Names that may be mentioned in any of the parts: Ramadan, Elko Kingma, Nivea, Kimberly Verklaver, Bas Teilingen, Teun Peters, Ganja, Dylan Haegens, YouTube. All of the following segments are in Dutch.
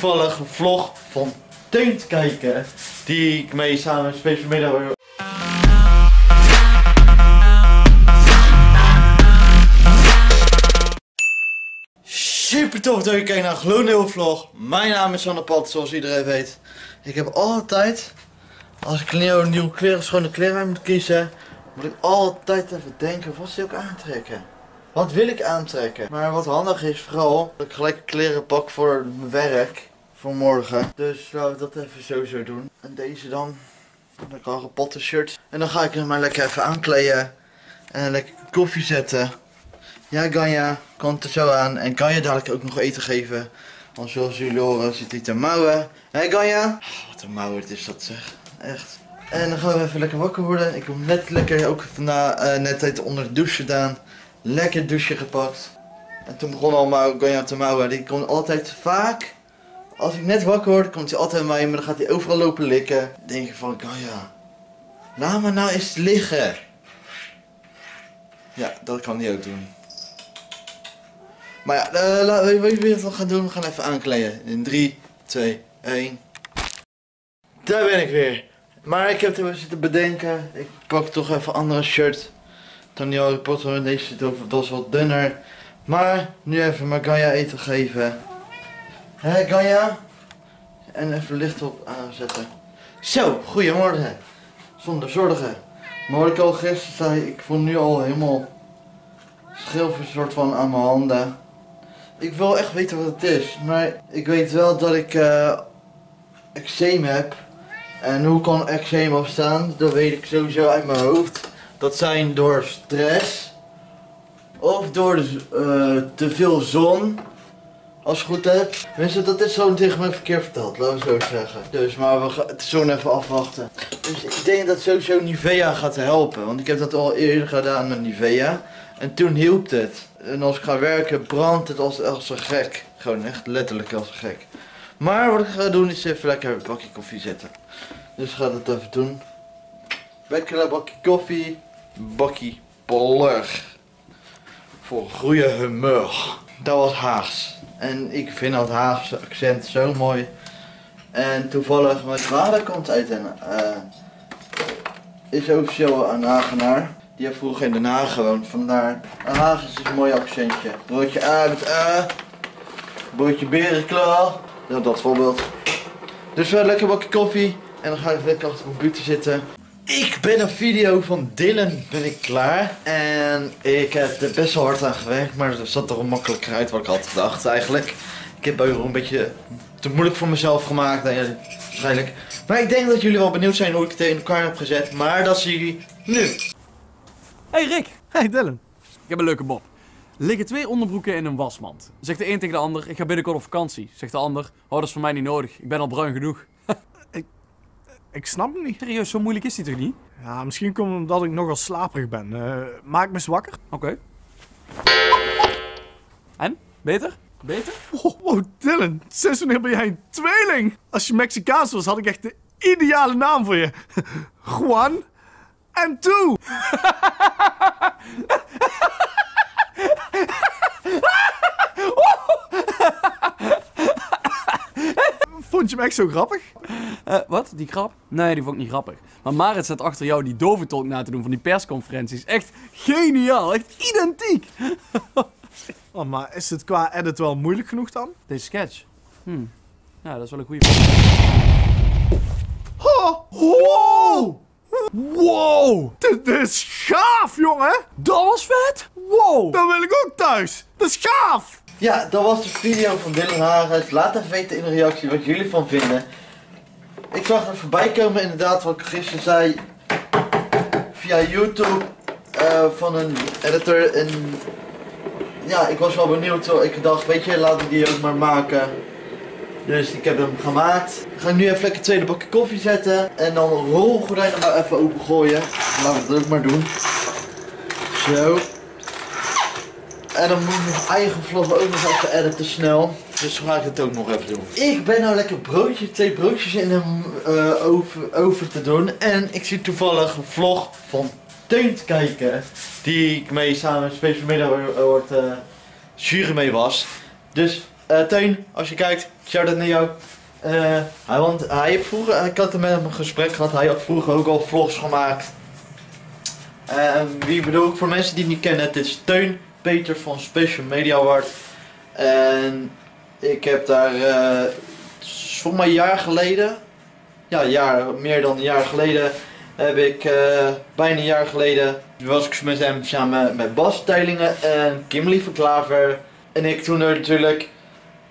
Toevallig vlog van Teun te kijken die ik mee samen speciaal middag. Super tof dat je kijkt naar een gloednieuwe vlog. Mijn naam is Van Pad, zoals iedereen weet. Ik heb altijd, als ik nieuwe kleren, schone kleren uit moet kiezen, moet ik altijd even denken, wat wil ik aantrekken? Wat wil ik aantrekken? Maar wat handig is vooral, dat ik gelijk kleren pak voor mijn werk, voor morgen. Dus laten we dat even sowieso doen. En deze dan, ik al gepotte shirt. En dan ga ik hem maar lekker even aankleden en lekker koffie zetten. Ja, Ganja komt er zo aan en Ganja dadelijk ook nog eten geven. Want zoals jullie horen zit hij te mouwen. Hé Ganja? Oh, wat een mouwen is dat zeg, echt. En dan gaan we even lekker wakker worden. Ik heb net lekker ook net even onder de douche gedaan. Lekker douche gepakt. En toen begon allemaal Ganja te mouwen. Die komt altijd vaak, als ik net wakker word, komt hij altijd mij, maar dan gaat hij overal lopen likken. Dan denk ik van Ganja, laat me nou eens liggen. Ja, dat kan hij ook doen. Maar ja, laten we weer wat gaan doen. We gaan even aankleden. In 3, 2, 1. Daar ben ik weer. Maar ik heb er weer zitten bedenken. Ik pak toch even een andere shirt dan die Harry Potter. Deze zit over, dat is wat dunner. Maar nu even maar Ganja eten geven. Hé Ganja? En even licht op aanzetten. Zo, goedemorgen. Zonder zorgen. Maar hoorde ik al gisteren zei, ik voel nu al helemaal schilversoort van aan mijn handen. Ik wil echt weten wat het is. Maar ik weet wel dat ik eczeem heb. En hoe kan eczeem afstaan? Dat weet ik sowieso uit mijn hoofd. Dat zijn door stress. Of door te veel zon. Als ik het goed heb. Mensen, dat is zo tegen me verkeerd verteld. Laten we zo zeggen. Dus maar we gaan de zon even afwachten. Dus ik denk dat sowieso Nivea gaat helpen. Want ik heb dat al eerder gedaan met Nivea. En toen hielp het. En als ik ga werken brandt het als een gek. Gewoon echt letterlijk als een gek. Maar wat ik ga doen is even lekker een bakje koffie zetten. Dus ik ga dat even doen. Lekker bakje koffie. Bakje pollig. Voor een goede humeur. Dat was Haags. En ik vind dat Haagse accent zo mooi. En toevallig mijn vader komt uit en is ook zo een Hagenaar. Die heeft vroeger in Den Haag gewoond, vandaar. Den Haag is een mooi accentje. Broodje A met A. Broodje beren klaar. Ja, dat voorbeeld. Dus wel lekker bakje koffie. En dan ga ik lekker achter de computer zitten. Ik ben een video van Dylan ben ik klaar. En ik heb er best wel hard aan gewerkt. Maar het zat er makkelijker uit wat ik had gedacht eigenlijk. Ik heb ook een beetje te moeilijk voor mezelf gemaakt. Waarschijnlijk. Maar ik denk dat jullie wel benieuwd zijn hoe ik het in elkaar heb gezet. Maar dat zien jullie nu. Hey Rick! Hey Dylan! Ik heb een leuke mop. Liggen twee onderbroeken in een wasmand. Zegt de een tegen de ander, ik ga binnenkort op vakantie. Zegt de ander, oh dat is voor mij niet nodig, ik ben al bruin genoeg. ik snap het niet. Serieus, zo moeilijk is die toch niet? Ja, misschien komt het omdat ik nogal slaperig ben. Maak me eens wakker. Oké. En? Beter? Beter? Wow, Dylan, sinds wanneer ben jij een tweeling? Als je Mexicaans was, had ik echt de ideale naam voor je. Juan en Toe. Vond je hem echt zo grappig? Wat? Die grap? Nee, die vond ik niet grappig. Maar Marit zat achter jou die dove tolk na te doen van die persconferenties. Echt geniaal, echt identiek. Oh, maar is het qua edit wel moeilijk genoeg dan? Deze sketch? Ja, dat is wel een goede. Wow! Wow! Dit is gaaf, jongen! Dat was vet! Wow! Dat wil ik ook thuis! Dat is gaaf! Ja, dat was de video van Dylan Haegens. Laat even weten in de reactie wat jullie van vinden. Ik zag er voorbij komen, inderdaad, wat ik gisteren zei. Via YouTube van een editor. En ja, ik was wel benieuwd. Ik dacht, weet je, laat ik die ook maar maken. Dus ik heb hem gemaakt. Ik ga nu even lekker een tweede bakje koffie zetten. En dan rolgordijnen maar even opengooien. Laten we dat ook maar doen. Zo. En dan moet ik mijn eigen vlog ook nog even editen snel. Dus dan ga ik het ook nog even doen. Ik ben nou lekker twee broodjes in hem over te doen. En ik zie toevallig een vlog van Teun te kijken. Die ik mee samen speciaal middag jury mee was. Dus Teun, als je kijkt, shout-out naar jou. Hij heeft vroeger, ik had met hem een gesprek gehad, hij had vroeger ook al vlogs gemaakt. Wie bedoel ik, voor mensen die het niet kennen, dit is Teun Peters van Special Media Award. En ik heb daar, voor mij een jaar geleden, ja meer dan een jaar geleden, heb ik bijna een jaar geleden, was ik met hem samen met Bas Teilingen en Kimberly Verklaver. En ik toen er natuurlijk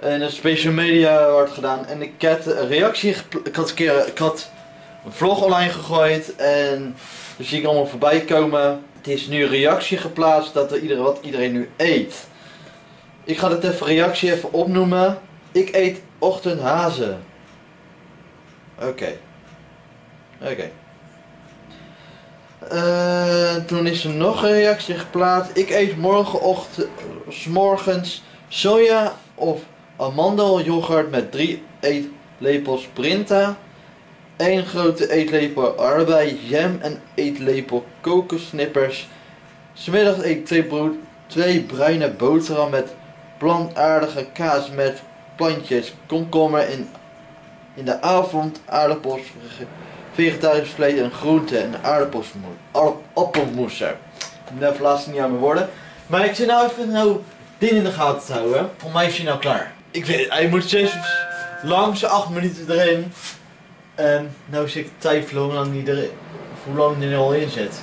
een Special Media Award gedaan en ik had een reactie, ik had een vlog online gegooid en dat zie ik allemaal voorbij komen. Het is nu een reactie geplaatst dat iedereen, wat iedereen nu eet. Ik ga het even reactie even opnoemen. Ik eet ochtendhazen. Oké. Toen is er nog een reactie geplaatst. Ik eet morgenochtend, 's morgens soja of amandeljoghurt met 3 eetlepels Printa, 1 grote eetlepel aardbei jam en eetlepel kokosnippers. 'S Middags eet 2 bruine boterham met plantaardige kaas met plantjes, komkommer. In de avond aardappels, vegetarisch vlees en groenten en appelmoeser. Ik ben laatst niet aan mijn woorden. Maar ik zit nou even dit in de gaten te houden. Voor mij is hij nou klaar. Ik weet, hij moet steeds langs 8 minuten erin. En nou zit ik te twijfelen hoe lang hij er al in zit.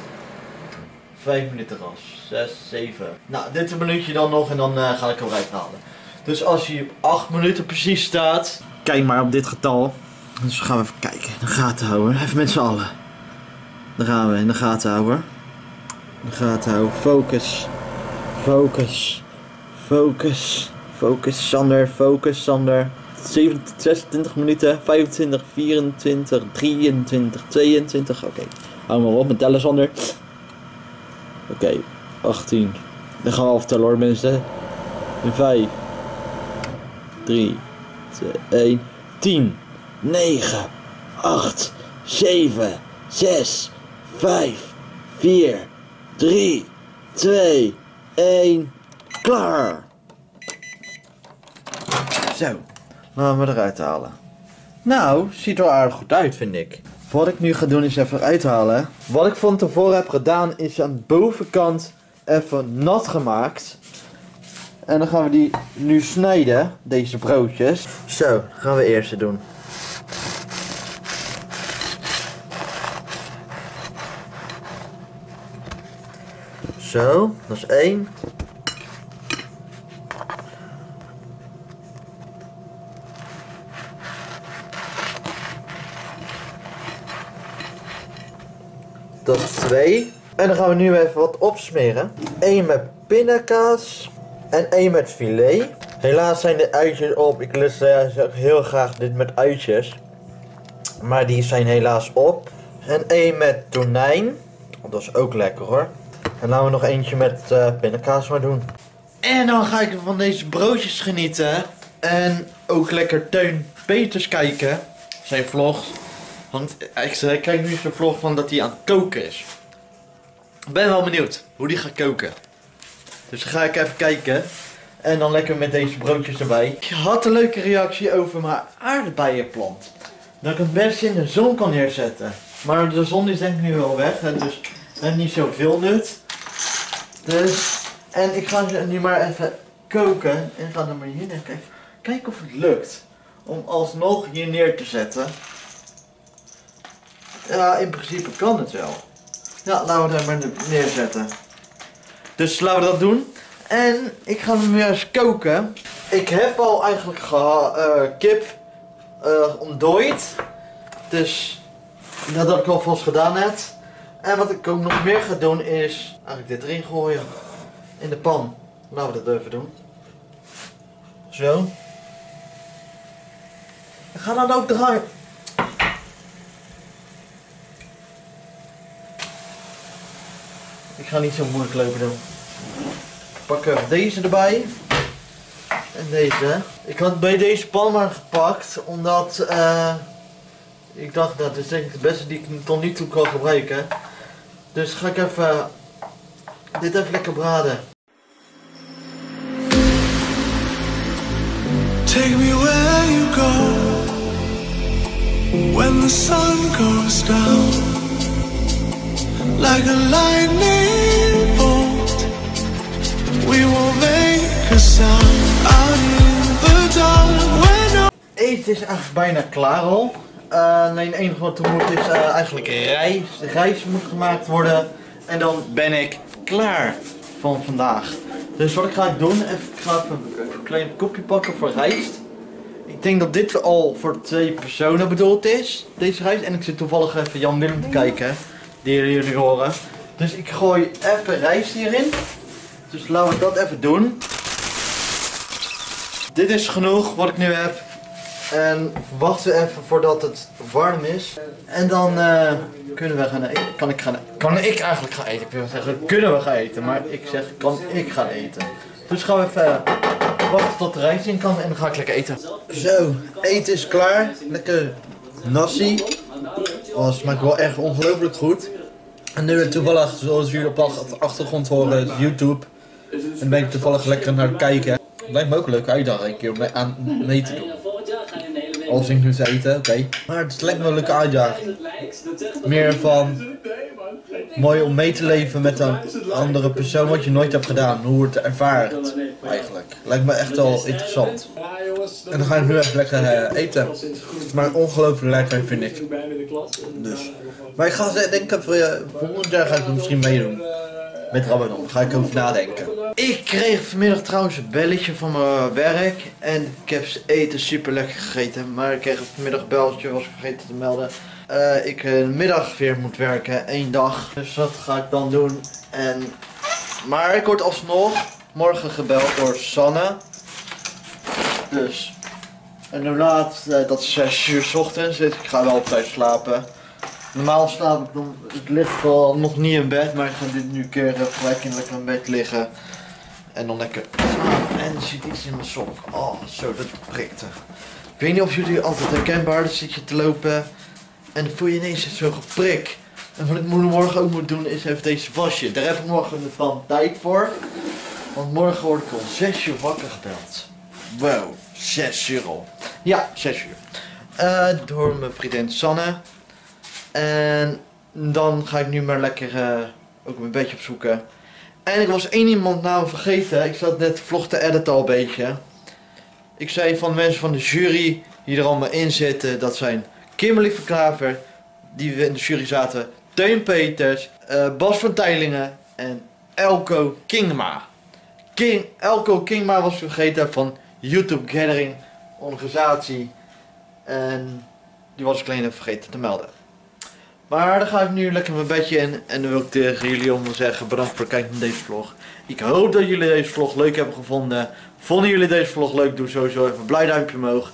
5 minuten ras, 6, 7. Nou, dit een minuutje dan nog en dan ga ik hem eruit halen. Dus als hij op 8 minuten precies staat, kijk maar op dit getal. Dus gaan we even kijken, in de gaten houden, even met z'n allen. Daar gaan we, in de gaten houden. In de gaten houden, focus. Focus. Focus. Focus Sander, focus Sander. 26 minuten, 25, 24, 23, 22, oké. Hou maar op met tellen Sander. Oké, 18. Dan gaan we aftellen hoor mensen. 5, 3, 2, 1, 10. 9, 8, 7, 6, 5, 4, 3, 2, 1, klaar! Zo, laten we eruit halen. Nou, ziet er aardig goed uit vind ik. Wat ik nu ga doen is even uithalen. Wat ik van tevoren heb gedaan is aan de bovenkant even nat gemaakt. En dan gaan we die nu snijden, deze broodjes. Zo, gaan we eerst doen. Zo, dat is 1. Dat is 2. En dan gaan we nu even wat opsmeren. 1 met pindakaas en 1 met filet. Helaas zijn de uitjes op. Ik lust heel graag dit met uitjes. Maar die zijn helaas op. En 1 met tonijn. Dat is ook lekker hoor. En laten we nog eentje met pindakaas maar doen. En dan ga ik van deze broodjes genieten. En ook lekker Teun Peters kijken. Zijn vlog. Want ik kijk nu zijn vlog van dat hij aan het koken is. Ik ben wel benieuwd hoe die gaat koken. Dus dan ga ik even kijken. En dan lekker met deze broodjes erbij. Ik had een leuke reactie over mijn aardbeienplant. Dat ik het best in de zon kan neerzetten. Maar de zon is denk ik nu wel weg. Dus en niet zoveel nut. Dus, en ik ga ze nu maar even koken. En ga er maar hier neer kijken. Kijk of het lukt. Om alsnog hier neer te zetten. Ja, in principe kan het wel. Ja, laten we het maar neerzetten. Dus laten we dat doen. En ik ga hem weer eens koken. Ik heb al eigenlijk kip ontdooid. Dus dat heb ik alvast gedaan net. En wat ik ook nog meer ga doen is eigenlijk dit erin gooien. In de pan. Laten we dat even doen. Zo. Ik ga dan ook draaien. Ik ga niet zo moeilijk lopen doen. Ik pak even deze erbij. En deze. Ik had bij deze pan maar gepakt. Omdat ik dacht dat is denk ik de beste die ik tot nu toe kan gebruiken. Dus ga ik even dit even lekker braden. Take me where you go, when the sun goes down, like a lightning bolt, we won't make a sound, out in the dark when... Eten is eigenlijk bijna klaar al. Alleen het enige wat er moet is eigenlijk rijst. De rijst moet gemaakt worden en dan ben ik klaar van vandaag. Dus wat ik ga doen, ik ga even een klein kopje pakken voor rijst. Ik denk dat dit al voor 2 personen bedoeld is, deze rijst. En ik zit toevallig even Jan Willem te kijken, die jullie horen. Dus ik gooi even rijst hierin. Dus laten we dat even doen. Dit is genoeg wat ik nu heb. En wachten we even voordat het warm is. En dan kunnen we gaan eten. Kan ik eigenlijk gaan eten? Ik wil zeggen, kunnen we gaan eten? Maar ik zeg, kan ik gaan eten? Dus gaan we even wachten tot de rijst in kan en dan ga ik lekker eten. Zo, eten is klaar. Lekker nasi. Oh, smaakt wel echt ongelooflijk goed. En nu toevallig, zoals jullie op de achtergrond horen, is YouTube. En ben ik toevallig lekker naar het kijken. Lijkt me ook een leuke uitdaging een keer om aan mee te doen. Als ik nu te eten, oké. Maar het is lekker een leuke uitdaging. Meer van mooi om mee te leven met een andere persoon wat je nooit hebt gedaan. Hoe het ervaart eigenlijk. Lijkt me echt wel interessant. En dan ga ik nu even lekker eten. Maar ongelooflijk lekker vind ik. Dus. Maar ik ga denk ik volgend jaar ga ik misschien meedoen. Met Ramadan, daar ga ik over nadenken. Ik kreeg vanmiddag trouwens een belletje van mijn werk. En ik heb eten super lekker gegeten. Maar ik kreeg vanmiddag een belletje, was ik vergeten te melden. Ik de middag weer moet werken, 1 dag. Dus dat ga ik dan doen. En... Maar ik word alsnog morgen gebeld door Sanne. Dus. En hoe laat, dat is 6 uur 's ochtends. Dus ik ga wel op tijd slapen. Normaal slaap ik dan, het ligt wel nog niet in bed, maar ik ga dit nu een keer gelijk in lekker in bed liggen. En dan lekker slapen. En er zit iets in mijn sok. Oh, zo, dat prikte. Ik weet niet of jullie altijd herkenbaar, dus zit je te lopen en dan voel je ineens zo'n geprik. En wat ik morgen ook moet doen is even deze wasje. Daar heb ik morgen dan tijd voor. Want morgen word ik om 6 uur wakker gebeld. Wow, 6 uur al. Ja, 6 uur. Door mijn vriendin Sanne. En dan ga ik nu maar lekker ook mijn bedje opzoeken. En ik was 1 iemand nou vergeten. Ik zat net vlog te editen al een beetje. Ik zei van mensen van de jury die er allemaal in zitten. Dat zijn Kimberly Verklaver, die we in de jury zaten. Teun Peters, Bas Teilingen en Elko Kingma. Elko Kingma was vergeten van YouTube Gathering organisatie. En die was ik alleen even vergeten te melden. Maar dan ga ik nu lekker mijn bedje in en dan wil ik tegen jullie om te zeggen bedankt voor het kijken naar deze vlog. Ik hoop dat jullie deze vlog leuk hebben gevonden. Vonden jullie deze vlog leuk? Doe sowieso even een blij duimpje omhoog.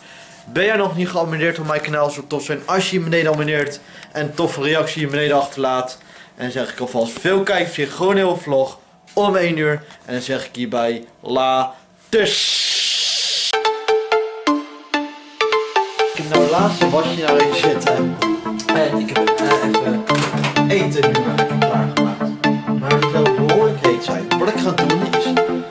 Ben jij nog niet geabonneerd op mijn kanaal? Zou het tof zijn als je hier beneden abonneert en een toffe reactie hier beneden achterlaat. En dan zeg ik alvast veel kijkplezier, gewoon heel vlog om 1 uur. En dan zeg ik hierbij laters. Ik heb nou het laatste wasje daarin zitten. En ik heb even eten nu maar klaargemaakt. Maar het zal behoorlijk heet zijn. Wat ik ga doen is...